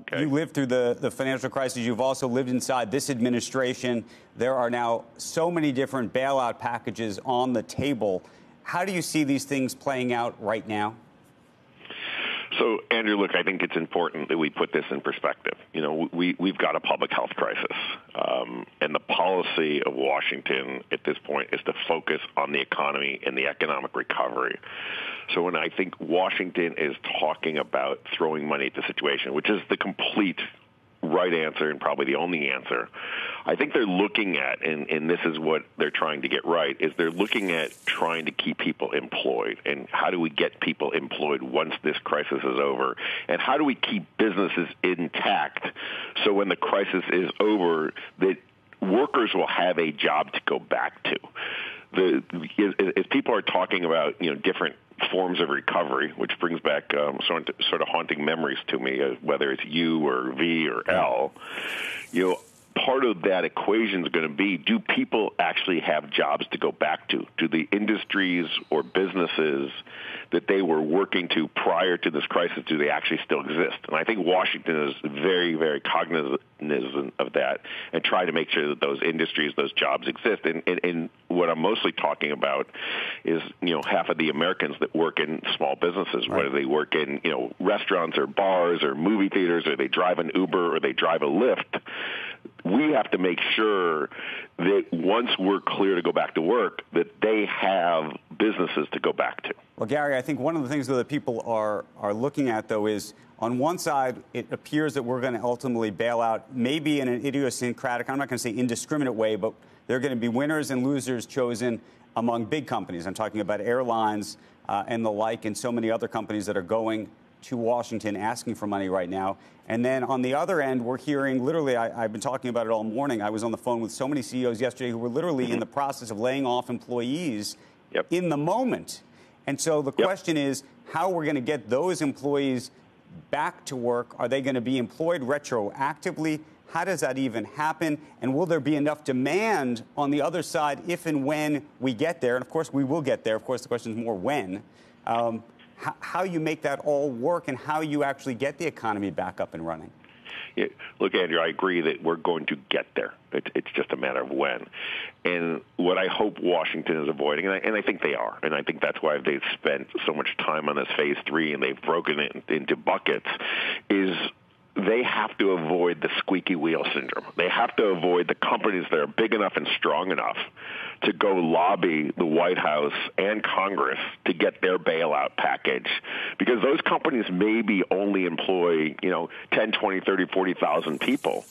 Okay. You lived through the financial crisis. You've also lived inside this administration. There are now so many different bailout packages on the table. How do you see these things playing out right now? So, Andrew, look, I think it's important that we put this in perspective. You know, we've got a public health crisis, and the policy of Washington at this point is to focus on the economy and the economic recovery. So when I think Washington is talking about throwing money at the situation, which is the complete right answer and probably the only answer, I think they're looking at, and this is what they're trying to get right, is they're looking at trying to keep people employed. And how do we get people employed once this crisis is over? And how do we keep businesses intact so when the crisis is over that workers will have a job to go back to? As people are talking about, you know, different forms of recovery, which brings back sort of haunting memories to me, whether it's U or V or L, you know, part of that equation is going to be, do people actually have jobs to go back to? Do the industries or businesses that they were working to prior to this crisis, do they actually still exist? And I think Washington is very, very cognizant of that and try to make sure that those industries, those jobs exist. And what I'm mostly talking about is, you know, half of the Americans that work in small businesses, right, whether they work in, you know, restaurants or bars or movie theaters, or they drive an Uber or they drive a Lyft. We have to make sure that once we're clear to go back to work, that they have businesses to go back to. Well, Gary, I think one of the things that people are looking at, though, is on one side, it appears that we're going to ultimately bail out, maybe in an idiosyncratic, I'm not going to say indiscriminate way, but there are going to be winners and losers chosen among big companies. I'm talking about airlines and the like, and so many other companies that are going to Washington asking for money right now. And then on the other end, we're hearing, literally, I've been talking about it all morning. I was on the phone with so many CEOs yesterday who were literally in the process of laying off employees in the moment. And so the question is how we're going to get those employees back to work. Are they going to be employed retroactively? How does that even happen? And will there be enough demand on the other side if and when we get there? And, of course, we will get there. Of course, the question is more when. How you make that all work and how you actually get the economy back up and running. Yeah, look, Andrew, I agree that we're going to get there. It's just a matter of when. And what I hope Washington is avoiding, and I think they are, and I think that's why they've spent so much time on this phase three and they've broken it into buckets, is they have to avoid the squeaky wheel syndrome. They have to avoid the companies that are big enough and strong enough to go lobby the White House and Congress to get their bailout package, because those companies maybe only employ, you know, 10, 20, 30, 40,000 people,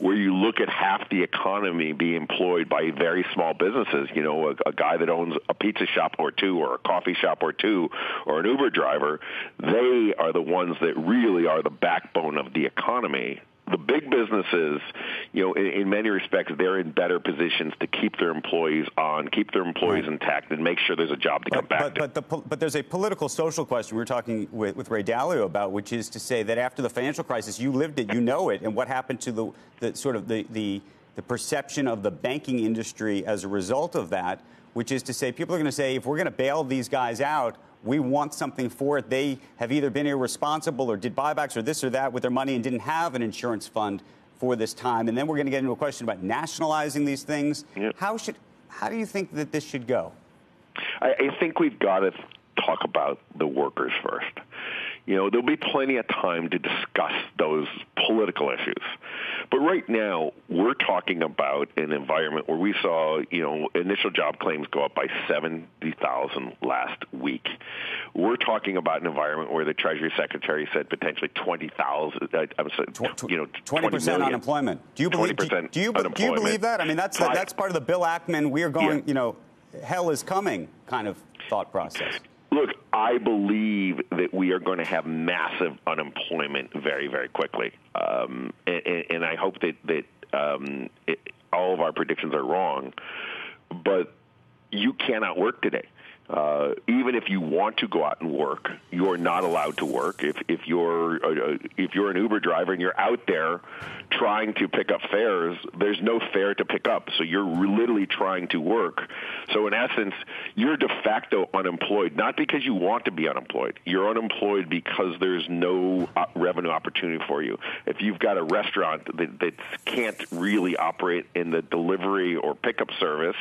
where you look at half the economy being employed by very small businesses, you know, a guy that owns a pizza shop or two or a coffee shop or two or an Uber driver. They are the ones that really are the backbone of the economy. The big businesses, you know, in many respects, they're in better positions to keep their employees on, keep their employees intact, and make sure there's a job to come back to. But there's a political, social question we were talking with Ray Dalio about, which is to say that after the financial crisis, you lived it, you know it, and what happened to the sort of the perception of the banking industry as a result of that, which is to say people are going to say, if we're going to bail these guys out, we want something for it. They have either been irresponsible or did buybacks or this or that with their money and didn't have an insurance fund for this time. And then we're going to get into a question about nationalizing these things. Yep. How do you think that this should go? I think we've got to talk about the workers first. You know, there'll be plenty of time to discuss those political issues. But right now, we're talking about an environment where we saw, you know, initial job claims go up by 70,000 last week. We're talking about an environment where the Treasury Secretary said potentially 20,000, I'm sorry, you know, 20% unemployment. Do you believe that? I mean, that's part of the Bill Ackman, we are going, you know, hell is coming kind of thought process. Look, I believe that we are going to have massive unemployment very, very quickly. And I hope that all of our predictions are wrong. But you cannot work today. Even if you want to go out and work, you're not allowed to work. If you're an Uber driver and you're out there trying to pick up fares, there's no fare to pick up, so you're literally trying to work. So in essence, you're de facto unemployed, not because you want to be unemployed. You're unemployed because there's no revenue opportunity for you. If you've got a restaurant that can't really operate in the delivery or pickup service,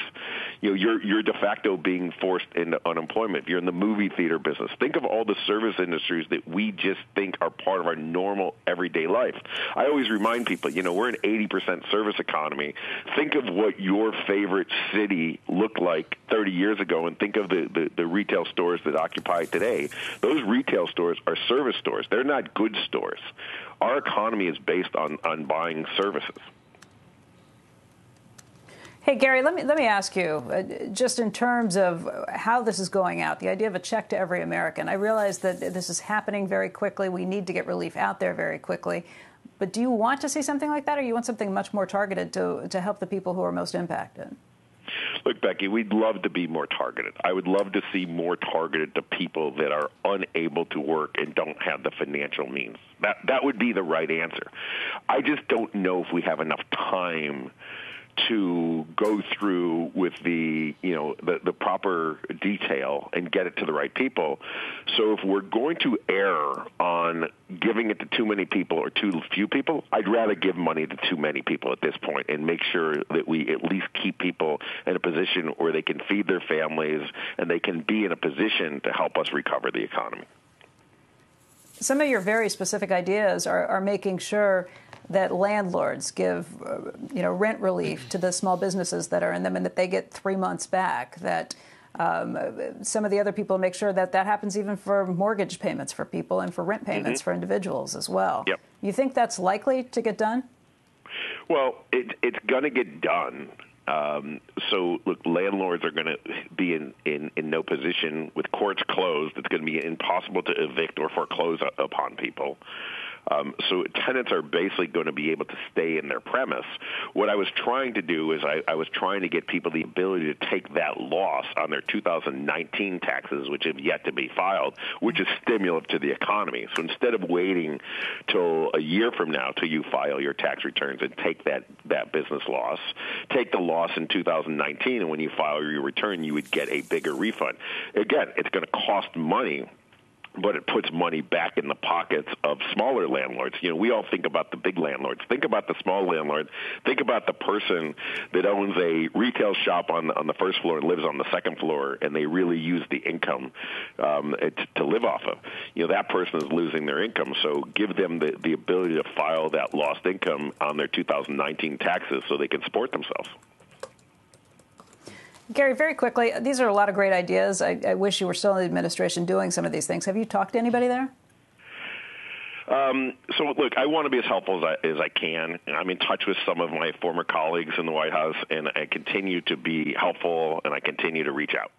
you're de facto being forced into unemployment. If you're in the movie theater business, think of all the service industries that we just think are part of our normal everyday life. I always remind people, we're an 80% service economy. Think of what your favorite city looked like 30 years ago and think of the retail stores that occupy it today. Those retail stores are service stores. They're not goods stores. Our economy is based on buying services. Hey, Gary, let me ask you, just in terms of how this is going out, the idea of a check to every American. I realize that this is happening very quickly. We need to get relief out there very quickly. But do you want to see something like that, or you want something much more targeted to help the people who are most impacted? Look, Becky, we'd love to be more targeted. I would love to see more targeted to people that are unable to work and don't have the financial means. That would be the right answer. I just don't know if we have enough time to go through with the proper detail and get it to the right people. So if we're going to err on giving it to too many people or too few people, I'd rather give money to too many people at this point and make sure that we at least keep people in a position where they can feed their families and they can be in a position to help us recover the economy. Some of your very specific ideas are making sure that landlords give, rent relief to the small businesses that are in them and that they get 3 months back, that some of the other people make sure that happens even for mortgage payments for people and for rent payments for individuals as well. Yep. You think that's likely to get done? Well, it's going to get done. So, look, landlords are going to be in no position. With courts closed, it's going to be impossible to evict or foreclose upon people. So tenants are basically going to be able to stay in their premise. What I was trying to do is I was trying to get people the ability to take that loss on their 2019 taxes, which have yet to be filed, which is stimulative to the economy. So instead of waiting till a year from now till you file your tax returns and take that business loss, take the loss in 2019, and when you file your return, you would get a bigger refund. Again, it's going to cost money, but it puts money back in the pockets of smaller landlords. We all think about the big landlords. Think about the small landlord. Think about the person that owns a retail shop on the first floor and lives on the second floor, and they really use the income to live off of. That person is losing their income, so give them the ability to file that lost income on their 2019 taxes so they can support themselves. Gary, very quickly, these are a lot of great ideas. I wish you were still in the administration doing some of these things. Have you talked to anybody there? So, look, I want to be as helpful as I can. I'm in touch with some of my former colleagues in the White House, and I continue to be helpful, and I continue to reach out.